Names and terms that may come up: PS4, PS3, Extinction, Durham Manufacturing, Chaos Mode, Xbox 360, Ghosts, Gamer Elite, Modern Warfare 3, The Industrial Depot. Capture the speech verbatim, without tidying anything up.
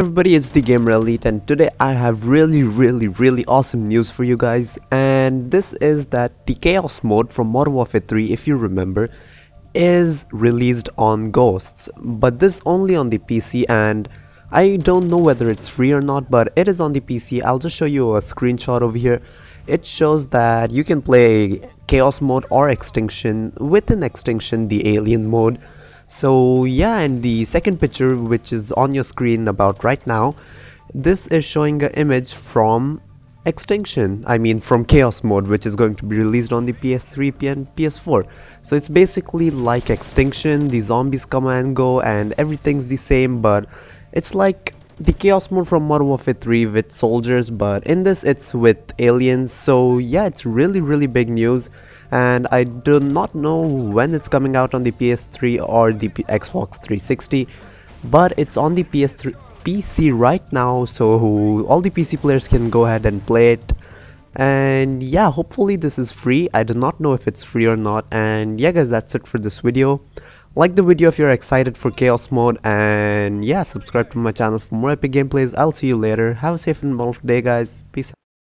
everybody, it's the Gamer Elite, and today I have really really really awesome news for you guys. And this is that the Chaos Mode from Modern Warfare three, if you remember, is released on Ghosts, but this only on the P C, and I don't know whether it's free or not, but it is on the P C. I'll just show you a screenshot over here. It shows that you can play Chaos Mode or Extinction, within Extinction the Alien Mode. So yeah, and the second picture, which is on your screen about right now, this is showing an image from Extinction, I mean from Chaos Mode, which is going to be released on the P S three and P S four. So it's basically like Extinction, the zombies come and go and everything's the same, but it's like the Chaos Mode from Modern Warfare three with soldiers, but in this it's with aliens. So yeah, it's really really big news, and I do not know when it's coming out on the P S three or the Xbox three sixty, but it's on the P S three P C right now, so all the P C players can go ahead and play it. And yeah, hopefully this is free. I do not know if it's free or not. And yeah guys, that's it for this video. Like the video if you're excited for Chaos Mode, and yeah, subscribe to my channel for more epic gameplays. I'll see you later. Have a safe and wonderful day guys. Peace out.